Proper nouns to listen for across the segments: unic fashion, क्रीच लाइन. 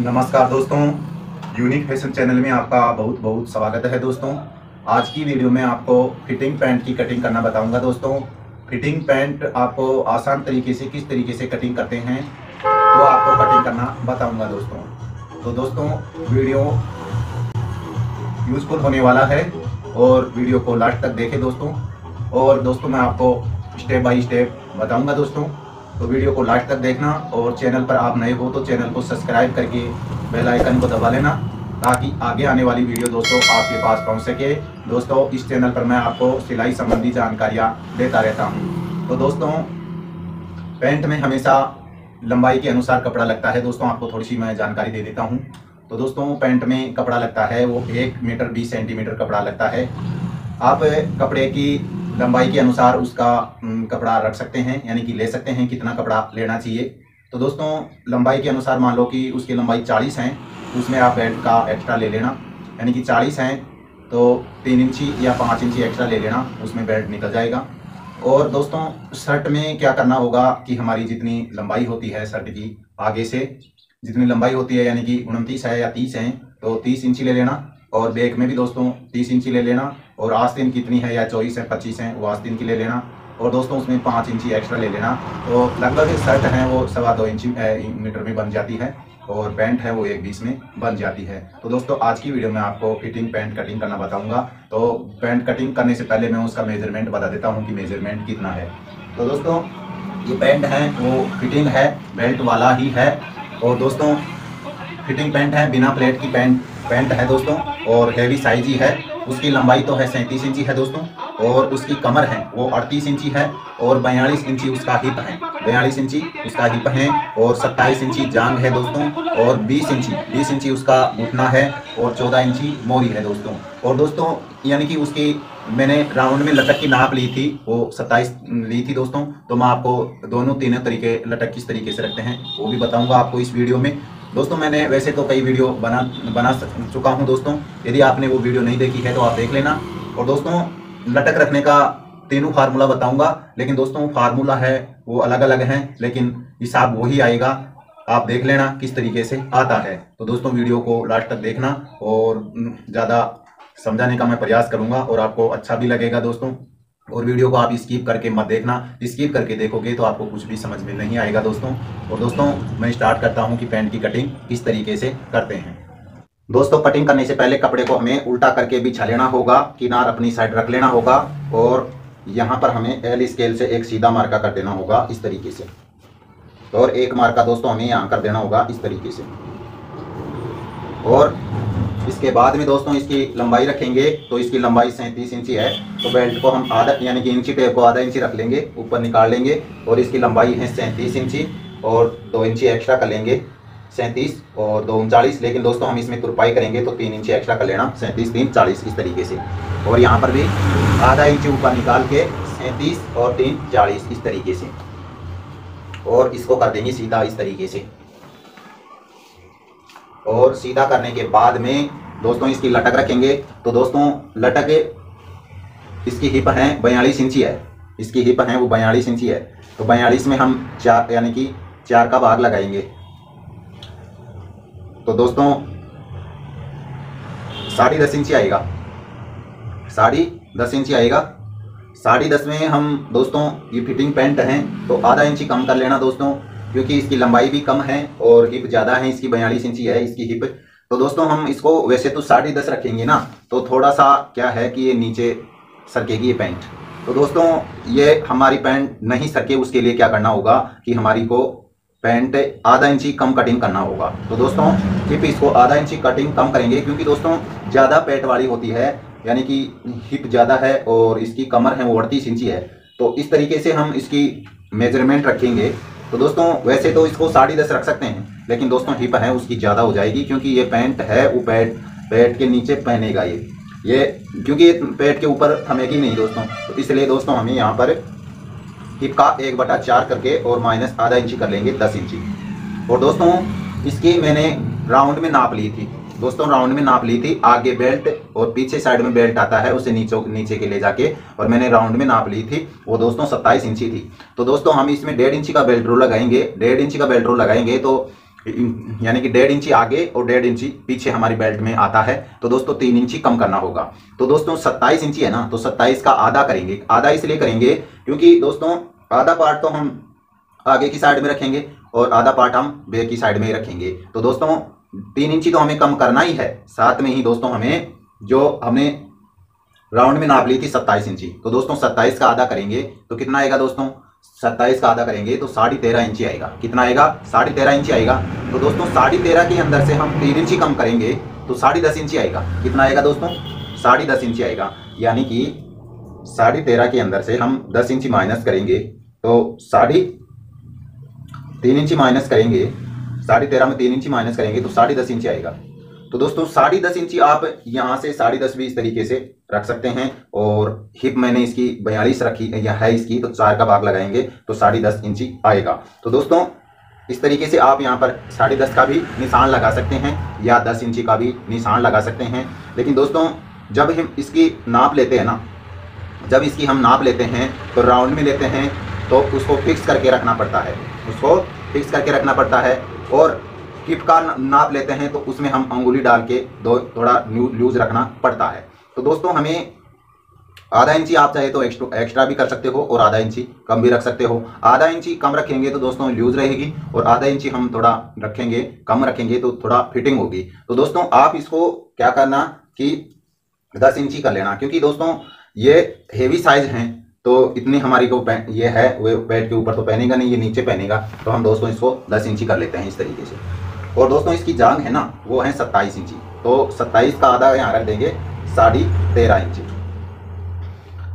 नमस्कार दोस्तों, unique fashion channel में आपका बहुत बहुत स्वागत है। दोस्तों आज की वीडियो में आपको फिटिंग पैंट की कटिंग करना बताऊंगा। दोस्तों फिटिंग पैंट आपको आसान तरीके से किस तरीके से कटिंग करते हैं तो आपको कटिंग करना बताऊंगा दोस्तों। तो दोस्तों वीडियो यूजफुल होने वाला है और वीडियो को लास्ट तक देखें दोस्तों। और दोस्तों मैं आपको स्टेप बाई स्टेप बताऊँगा दोस्तों, तो वीडियो को लास्ट तक देखना। और चैनल पर आप नए हो तो चैनल को सब्सक्राइब करके बेल आइकन को दबा लेना ताकि आगे आने वाली वीडियो दोस्तों आपके पास पहुंच सके। दोस्तों इस चैनल पर मैं आपको सिलाई संबंधी जानकारियां देता रहता हूं। तो दोस्तों पैंट में हमेशा लंबाई के अनुसार कपड़ा लगता है। दोस्तों आपको थोड़ी सी मैं जानकारी दे देता हूँ। तो दोस्तों पैंट में कपड़ा लगता है वो 1 मीटर 20 सेंटीमीटर कपड़ा लगता है। आप कपड़े की लंबाई के अनुसार उसका कपड़ा रख सकते हैं, यानी कि ले सकते हैं कितना कपड़ा लेना चाहिए। तो दोस्तों लंबाई के अनुसार मान लो कि उसकी लंबाई 40 है, उसमें आप बेल्ट का एक्स्ट्रा ले लेना, यानी कि 40 है तो 3 इंची या 5 इंची एक्स्ट्रा ले लेना, उसमें बेल्ट निकल जाएगा। और दोस्तों शर्ट में क्या करना होगा कि हमारी जितनी लंबाई होती है शर्ट की आगे से जितनी लंबाई होती है, यानी कि 29 है या 30 है तो 30 इंची ले लेना। और बैक में भी दोस्तों 30 इंची ले लेना। और आस्तीन कितनी है, या 24 है 25 है वो आस्तीन की ले लेना। और दोस्तों उसमें 5 इंची एक्स्ट्रा ले लेना। तो लगभग शर्ट है वो 2.25 मीटर में बन जाती है और पैंट है वो 1.20 में बन जाती है। तो दोस्तों आज की वीडियो में आपको फिटिंग पैंट कटिंग करना बताऊंगा। तो पैंट कटिंग करने से पहले मैं उसका मेजरमेंट बता देता हूँ कि मेजरमेंट कितना है। तो दोस्तों ये पैंट है वो फिटिंग है, बेल्ट वाला ही है। और दोस्तों फिटिंग पैंट है, बिना प्लेट की पैंट है दोस्तों। और हैवी साइज ही है, उसकी लंबाई तो है 37 इंची है दोस्तों। और उसकी कमर है वो 38 इंची है और 42 इंची उसका हिप है, 42 इंची उसका हिप है। और 27 इंची जांग है दोस्तों। और 20 इंची उसका घुटना है और 14 इंची मोरी है दोस्तों। और दोस्तों यानी कि उसकी मैंने राउंड में लटक की नाप ली थी वो 27 ली थी दोस्तों। तो मैं आपको दोनों तीनों तरीके लटक किस तरीके से रखते हैं वो भी बताऊँगा आपको इस वीडियो में। दोस्तों मैंने वैसे तो कई वीडियो बना चुका हूं दोस्तों, यदि आपने वो वीडियो नहीं देखी है तो आप देख लेना। और दोस्तों लटक रखने का तीनों फार्मूला बताऊंगा, लेकिन दोस्तों फार्मूला है वो अलग अलग हैं, लेकिन हिसाब वही आएगा। आप देख लेना किस तरीके से आता है। तो दोस्तों वीडियो को लास्ट तक देखना और ज़्यादा समझाने का मैं प्रयास करूँगा और आपको अच्छा भी लगेगा दोस्तों। और वीडियो को आप स्किप करके मत देखना, स्किप करके देखोगे तो आपको कुछ भी समझ में नहीं आएगा दोस्तों। और दोस्तों मैं स्टार्ट करता हूं कि पैंट की कटिंग किस तरीके से करते हैं। दोस्तों कटिंग करने से पहले कपड़े को हमें उल्टा करके बिछा लेना होगा, किनार अपनी साइड रख लेना होगा। और यहाँ पर हमें एल स्केल से एक सीधा मार्का कर देना होगा इस तरीके से। और एक मार्का दोस्तों हमें यहाँ कर देना होगा इस तरीके से। और इसके बाद में दोस्तों इसकी लंबाई रखेंगे, तो इसकी लंबाई 37 इंची है। तो बेल्ट को हम आधा यानी कि इंची टेप को आधा इंची रख लेंगे, ऊपर निकाल लेंगे। और इसकी लंबाई है 37 इंची और 2 इंची एक्स्ट्रा कर लेंगे, 37 और 2 39। लेकिन दोस्तों हम इसमें तुरपाई करेंगे तो 3 इंची एक्स्ट्रा कर लेना, 37 3 40 इस तरीके से। और यहाँ पर भी आधा इंची ऊपर निकाल के 37 और 3 40 इस तरीके से। और इसको कर देंगे सीधा इस तरीके से। और सीधा करने के बाद में दोस्तों इसकी लटक रखेंगे। तो दोस्तों लटक इसकी हिप है 42 इंची है, इसकी हिप है वो 42 इंची है। तो 42 में हम 4 यानी कि 4 का भाग लगाएंगे। तो दोस्तों 10.5 इंची आएगा, 10.5 इंची आएगा। 10.5 में हम दोस्तों ये फिटिंग पैंट है तो आधा इंची कम कर लेना दोस्तों, क्योंकि इसकी लंबाई भी कम है और हिप ज़्यादा है, इसकी 42 इंची है इसकी हिप। तो दोस्तों हम इसको वैसे तो 10.5 रखेंगे ना, तो थोड़ा सा क्या है कि ये नीचे सरकेगी ये पैंट। तो दोस्तों ये हमारी पैंट नहीं सरके, उसके लिए क्या करना होगा कि हमारी को पैंट आधा इंची कम कटिंग करना होगा। तो दोस्तों हिप इसको आधा इंची कटिंग कम करेंगे, क्योंकि दोस्तों ज़्यादा पेट वाली होती है, यानी कि हिप ज़्यादा है और इसकी कमर है वो 38 इंची है। तो इस तरीके से हम इसकी मेजरमेंट रखेंगे। तो दोस्तों वैसे तो इसको 10.5 रख सकते हैं, लेकिन दोस्तों हिप है उसकी ज़्यादा हो जाएगी, क्योंकि ये पैंट है वो पैट के नीचे पहनेगा ये क्योंकि ये पैट के ऊपर थमेगी नहीं दोस्तों। तो इसलिए दोस्तों हमें यहाँ पर हिप का 1/4 करके और माइनस आधा इंची कर लेंगे, 10 इंची। और दोस्तों इसकी मैंने राउंड में नाप ली थी दोस्तों, राउंड में नाप ली थी। आगे बेल्ट और पीछे साइड में बेल्ट आता है, उसे नीचे के ले जाके, और मैंने राउंड में नाप ली थी वो दोस्तों 27 इंची थी। तो दोस्तों हम इसमें 1.5 इंची का बेल्ट रोल लगाएंगे, तो यानी कि 1.5 इंची आगे और 1.5 इंची पीछे हमारी बेल्ट में आता है, तो दोस्तों 3 इंची कम करना होगा। तो दोस्तों 27 इंची है ना, तो 27 का आधा करेंगे। आधा इसलिए करेंगे क्योंकि दोस्तों आधा पार्ट तो हम आगे की साइड में रखेंगे और आधा पार्ट हम बैक की साइड में ही रखेंगे। तो दोस्तों 3 इंची तो हमें कम करना ही है, साथ में ही दोस्तों हमें जो हमने राउंड में नाप ली थी 27 इंची, तो दोस्तों 27 का आधा करेंगे तो कितना आएगा दोस्तों, 27 का आधा करेंगे तो 13.5 इंची आएगा। कितना आएगा, 13.5 इंची आएगा। तो दोस्तों 13.5 के अंदर से हम 3 इंची कम करेंगे तो 10.5 इंची आएगा। कितना आएगा दोस्तों, 10.5 इंची आएगा। यानी कि 13.5 के अंदर से हम 10 इंची माइनस करेंगे तो 3.5 इंची माइनस करेंगे, 13.5 में 3 इंची माइनस करेंगे तो 10.5 इंची आएगा। तो दोस्तों 10.5 इंची आप यहाँ से 10.5 भी इस तरीके से रख सकते हैं। और हिप मैंने इसकी 42 रखी या है इसकी, तो 4 का भाग लगाएंगे तो 10.5 इंची आएगा। तो दोस्तों इस तरीके से आप यहाँ पर 10.5 का भी निशान लगा सकते हैं या 10 इंची का भी निशान लगा सकते हैं। लेकिन दोस्तों जब हम इसकी नाप लेते हैं ना, जब इसकी हम नाप लेते हैं तो राउंड में लेते हैं तो उसको फिक्स करके रखना पड़ता है, उसको फिक्स करके रखना पड़ता है। और हिप का नाप लेते हैं तो उसमें हम अंगुली डाल के थोड़ा लूज रखना पड़ता है। तो दोस्तों हमें आधा इंची आप चाहे तो एक्स्ट्रा भी कर सकते हो और आधा इंची कम भी रख सकते हो। आधा इंची कम रखेंगे तो दोस्तों लूज रहेगी और आधा इंची हम थोड़ा रखेंगे, कम रखेंगे तो थोड़ा फिटिंग होगी। तो दोस्तों आप इसको क्या करना कि 10 इंची कर लेना, क्योंकि दोस्तों ये हेवी साइज हैं तो इतनी हमारी को ये है वो पेट के ऊपर तो पहनेगा नहीं, ये नीचे पहनेगा। तो हम दोस्तों इसको 10 इंची कर लेते हैं इस तरीके से। और दोस्तों इसकी जांग है ना, वो है 27 इंची, तो 27 का आधा यहाँ रख देंगे 13.5 इंची,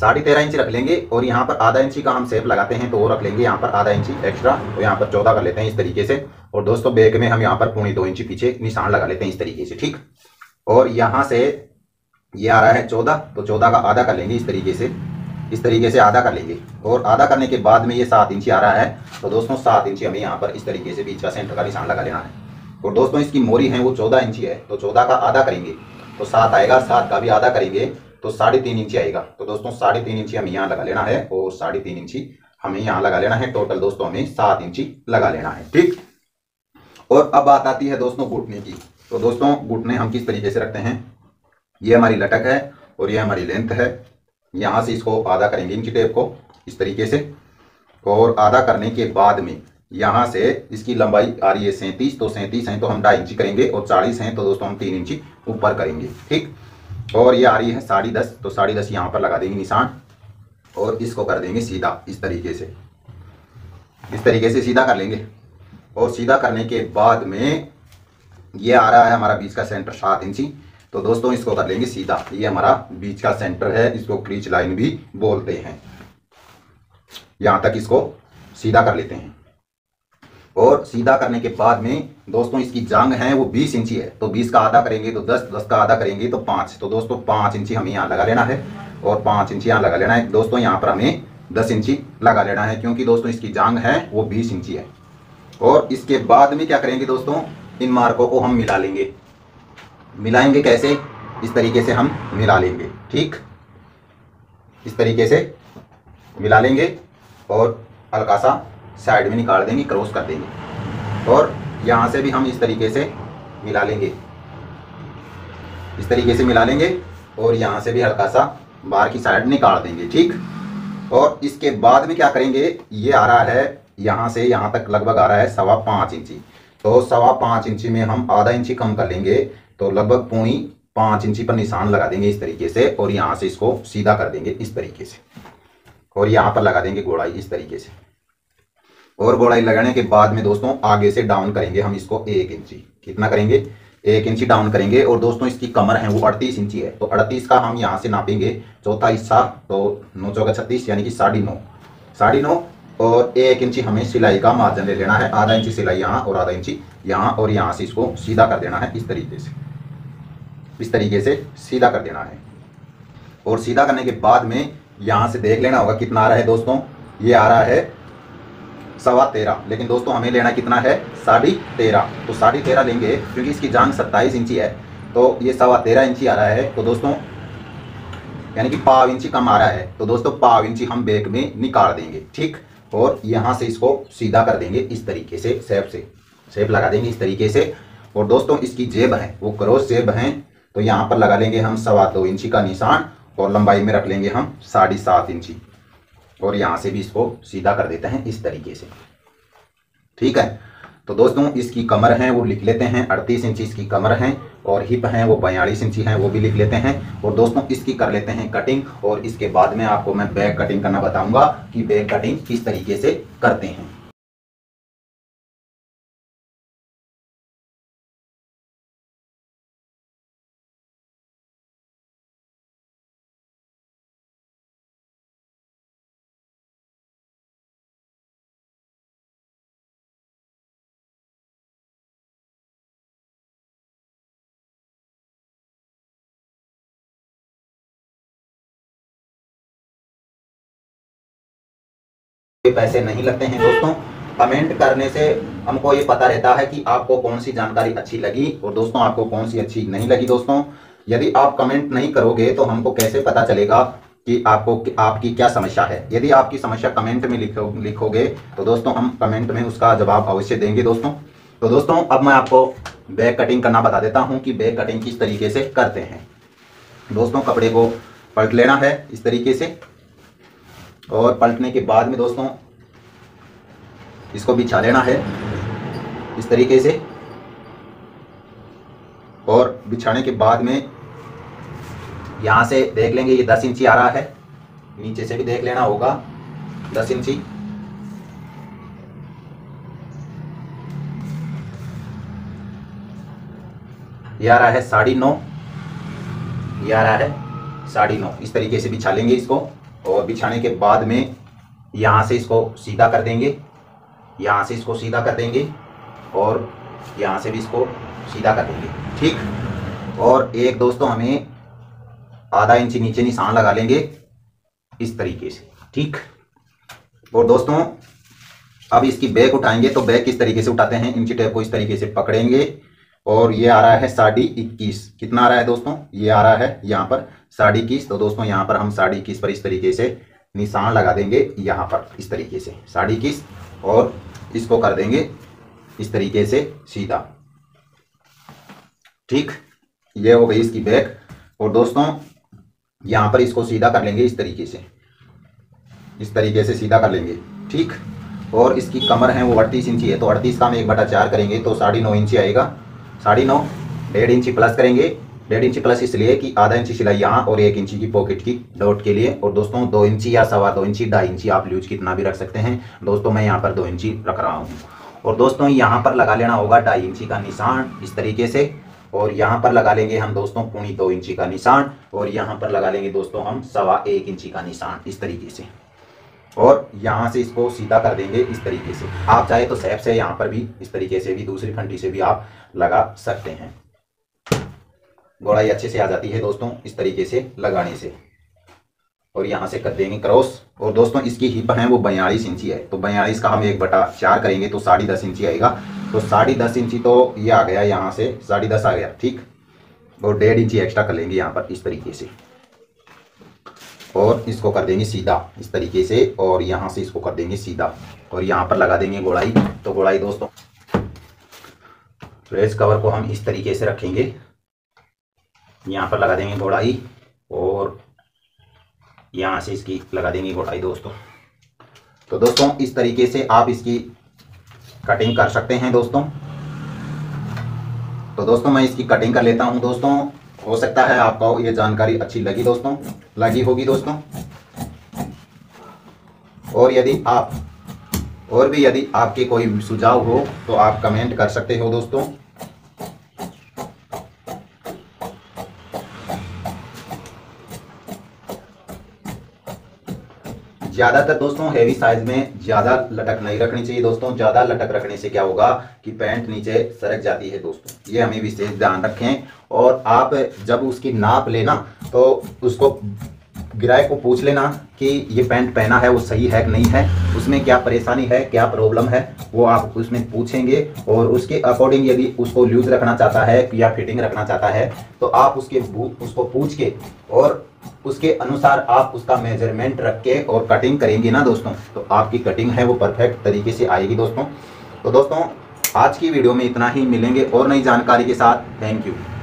13.5 इंची रख लेंगे। और यहाँ पर आधा इंची का हम सेप लगाते हैं तो वो रख लेंगे यहाँ पर आधा इंची एक्स्ट्रा, और यहाँ पर 14 कर लेते हैं इस तरीके से। और दोस्तों बैक में हम यहाँ पर 2.5 इंची पीछे निशान लगा लेते हैं इस तरीके से, ठीक। और यहाँ से ये आ रहा है 14, तो 14 का आधा कर लेंगे इस तरीके से, इस तरीके से आधा कर लेंगे। और आधा करने के बाद में ये 7 इंची आ रहा है, तो दोस्तों 7 इंची हमें यहाँ पर इस तरीके से बीच का सेंटर का निशान लगा लेना है। और दोस्तों इसकी मोरी है वो 14 इंची है, तो 14 का आधा करेंगे तो 7 आएगा, 7 का भी आधा करेंगे तो 3.5 इंची आएगा। तो दोस्तों 3.5 इंची हमें यहाँ लगा लेना है और 3.5 इंची हमें यहाँ लगा लेना है। टोटल दोस्तों हमें 7 इंची लगा लेना है, ठीक। और अब बात आती है दोस्तों घुटने की। तो दोस्तों घुटने हम किस तरीके से रखते हैं, ये हमारी लटक है और ये हमारी लेंथ है। यहाँ से इसको आधा करेंगे इंची टेप को इस तरीके से, और आधा करने के बाद में यहाँ से इसकी लंबाई आ रही है 37, तो 37 हैं तो हम 2.5 इंची करेंगे, और 40 हैं तो दोस्तों हम 3 इंची ऊपर करेंगे, ठीक। और ये आ रही है 10.5, तो 10.5 यहाँ पर लगा देंगे निशान और इसको कर देंगे सीधा इस तरीके से, इस तरीके से सीधा कर लेंगे। और सीधा करने के बाद में ये आ रहा है हमारा बीच का सेंटर 7 इंची, तो दोस्तों इसको कर लेंगे सीधा। ये हमारा बीच का सेंटर है, इसको क्रीच लाइन भी बोलते हैं। यहाँ तक इसको सीधा कर लेते हैं। और सीधा करने के बाद में दोस्तों इसकी जांग है वो 20 इंची है, तो 20 का आधा करेंगे तो 10, 10 का आधा करेंगे तो 5, तो दोस्तों 5 इंची हमें यहाँ लगा लेना है और 5 इंची यहाँ लगा लेना है। दोस्तों यहाँ पर हमें 10 इंची लगा लेना है, क्योंकि दोस्तों इसकी जांग है वो 20 इंची है। और इसके बाद में क्या करेंगे दोस्तों, इन मार्कों को हम मिला लेंगे। मिलाएंगे कैसे, इस तरीके से हम मिला लेंगे, ठीक। इस तरीके से मिला लेंगे और हल्का सा साइड में निकाल देंगे, क्रॉस कर देंगे। और यहाँ से भी हम इस तरीके से मिला लेंगे, इस तरीके से मिला लेंगे। और यहाँ से भी हल्का सा बाहर की साइड निकाल देंगे, ठीक। और इसके बाद में क्या करेंगे, ये आ रहा है यहाँ से यहाँ तक लगभग आ रहा है 5.25 इंची, तो 5.25 इंची में हम आधा इंची कम कर लेंगे तो लगभग 5.25 इंची पर निशान लगा देंगे इस तरीके से। और यहाँ से इसको सीधा कर देंगे इस तरीके से, और यहाँ पर लगा देंगे गोड़ाई इस तरीके से। और गोड़ाई लगाने के बाद में दोस्तों आगे से डाउन करेंगे हम इसको 1 इंची। कितना करेंगे, 1 इंची डाउन करेंगे। और दोस्तों इसकी कमर है वो 38 इंची है, तो 38 का हम यहाँ से नापेंगे चौथा हिस्सा, तो 9 × 4 = 36, यानी कि 9.5, 9.5। और 1 इंची हमें सिलाई का मार्जिन ले लेना है, आधा इंची सिलाई यहाँ और आधा इंची यहाँ। और यहाँ से इसको सीधा कर देना है इस तरीके से, इस तरीके से सीधा कर देना है। और सीधा करने के बाद में यहाँ से देख लेना होगा कितना आ रहा है दोस्तों, ये आ रहा है 13.25। लेकिन दोस्तों हमें लेना कितना है, 13.5, तो 13.5 लेंगे क्योंकि इसकी जांग 27 इंची है, तो ये 13.25 इंची आ रहा है। तो दोस्तों यानी कि 0.5 इंची कम आ रहा है, तो दोस्तों 0.5 इंची हम बैक में निकाल देंगे, ठीक। और यहाँ से इसको सीधा कर देंगे इस तरीके से, सेप से। शेप लगा देंगे इस तरीके से। और दोस्तों इसकी जेब है वो क्रॉस जेब है, तो यहाँ पर लगा लेंगे हम 2.25 इंची का निशान और लंबाई में रख लेंगे हम 7.5 इंची। और यहाँ से भी इसको सीधा कर देते हैं इस तरीके से, ठीक है। तो दोस्तों इसकी कमर है वो लिख लेते हैं 38 इंची इसकी कमर है, और हिप है वो 42 इंची है वो भी लिख लेते हैं। और दोस्तों इसकी कर लेते हैं कटिंग, और इसके बाद में आपको मैं बैक कटिंग करना बताऊंगा कि बैक कटिंग किस तरीके से करते हैं। पैसे नहीं लगते हैं दोस्तों, कमेंट करने से हमको ये पता रहता है कि आपको कौन सी जानकारी अच्छी लगी और दोस्तों आपको कौन सी अच्छी नहीं लगी। दोस्तों यदि आप कमेंट नहीं करोगे तो हमको कैसे पता चलेगा कि आपको आपकी क्या समस्या है। यदि आपकी समस्या कमेंट में लिखोगे तो दोस्तों हम कमेंट में उसका जवाब अवश्य देंगे दोस्तों। तो दोस्तों अब मैं आपको बैक कटिंग करना बता देता हूँ कि बैक कटिंग किस तरीके से करते हैं। दोस्तों कपड़े को पलट लेना है इस तरीके से, और पलटने के बाद में दोस्तों इसको बिछा लेना है इस तरीके से। और बिछाने के बाद में यहाँ से देख लेंगे ये 10 इंची आ रहा है, नीचे से भी देख लेना होगा 10 इंची। ये आ रहा है 9.5, ये आ रहा है 9.5। इस तरीके से बिछा लेंगे इसको, और बिछाने के बाद में यहाँ से इसको सीधा कर देंगे, यहाँ से इसको सीधा कर देंगे और यहाँ से भी इसको सीधा कर देंगे, ठीक। और एक दोस्तों हमें 0.5 इंची नीचे निशान लगा लेंगे इस तरीके से, ठीक। और दोस्तों अब इसकी बैक उठाएंगे तो बैक किस तरीके से उठाते हैं, इंची टेप को इस तरीके से पकड़ेंगे। और ये आ रहा है 21.5, कितना आ रहा है दोस्तों, ये आ रहा है यहाँ पर 21.5। तो दोस्तों यहाँ पर हम 21.5 पर इस तरीके से निशान लगा देंगे, यहाँ पर इस तरीके से 21.5, और इसको कर देंगे इस तरीके से सीधा, ठीक। ये हो गई इसकी बैक। और दोस्तों यहाँ पर इसको सीधा कर लेंगे इस तरीके से सीधा कर लेंगे, ठीक। और इसकी कमर है वो 38 इंची है, तो 38 का हम 1/4 करेंगे तो 9.5 इंची आएगा। 9.5 1.5 इंची प्लस करेंगे, 1.5 इंची प्लस इसलिए कि 0.5 इंची सिलाई यहाँ और 1 इंची की पॉकेट की डॉट के लिए। और दोस्तों 2 इंची या 2.25 इंची 2.5 इंची आप लूज कितना भी रख सकते हैं। दोस्तों मैं यहाँ पर 2 इंची रख रहा हूँ। और दोस्तों यहाँ पर लगा लेना होगा 2.5 इंची का निशान इस तरीके से, और यहाँ पर लगा लेंगे हम दोस्तों 2.25 इंची का निशान, और यहाँ पर लगा लेंगे दोस्तों हम 1.25 इंची का निशान इस तरीके से। और यहाँ से इसको सीधा कर देंगे इस तरीके से। आप चाहे तो सेप से यहाँ पर भी इस तरीके से भी दूसरी फंटी से भी आप लगा सकते हैं, गोड़ाई अच्छे से आ जाती है दोस्तों इस तरीके से लगाने से। और यहाँ से कर देंगे क्रॉस। और दोस्तों इसकी हिप है वो 42 इंची है, तो 42 का हम 1/4 करेंगे तो 10.5 इंची आएगा। तो 10.5 इंची तो ये आ गया, यहाँ से 10.5 आ गया, ठीक। और 1.5 इंची एक्स्ट्रा कर लेंगे यहाँ पर इस तरीके से, और इसको कर देंगे सीधा इस तरीके से। और यहाँ से इसको कर देंगे सीधा, और यहाँ पर लगा देंगे गोड़ाई। तो गोड़ाई दोस्तों प्रेस कवर को हम इस तरीके से रखेंगे, यहाँ पर लगा देंगे गोड़ाई, और यहाँ से इसकी लगा देंगे गोड़ाई दोस्तों। तो दोस्तों इस तरीके से आप इसकी कटिंग कर सकते हैं दोस्तों। तो दोस्तों मैं इसकी कटिंग कर लेता हूँ दोस्तों। हो सकता है आपको ये जानकारी अच्छी लगी दोस्तों, लगी होगी दोस्तों। और यदि आपके कोई सुझाव हो तो आप कमेंट कर सकते हो दोस्तों। ज़्यादातर दोस्तों हैवी साइज में ज़्यादा लटक नहीं रखनी चाहिए दोस्तों। ज़्यादा लटक रखने से क्या होगा कि पैंट नीचे सरक जाती है दोस्तों, ये हमें विशेष ध्यान रखें। और आप जब उसकी नाप लेना तो उसको ग्राहक को पूछ लेना कि ये पैंट पहना है वो सही है कि नहीं है, उसमें क्या परेशानी है, क्या प्रॉब्लम है, वो आप उसमें पूछेंगे। और उसके अकॉर्डिंग यदि उसको लूज रखना चाहता है या फिटिंग रखना चाहता है तो आप उसको पूछ के और उसके अनुसार आप उसका मेजरमेंट रख के और कटिंग करेंगे ना दोस्तों, तो आपकी कटिंग है वो परफेक्ट तरीके से आएगी दोस्तों। तो दोस्तों आज की वीडियो में इतना ही, मिलेंगे और नई जानकारी के साथ। Thank you.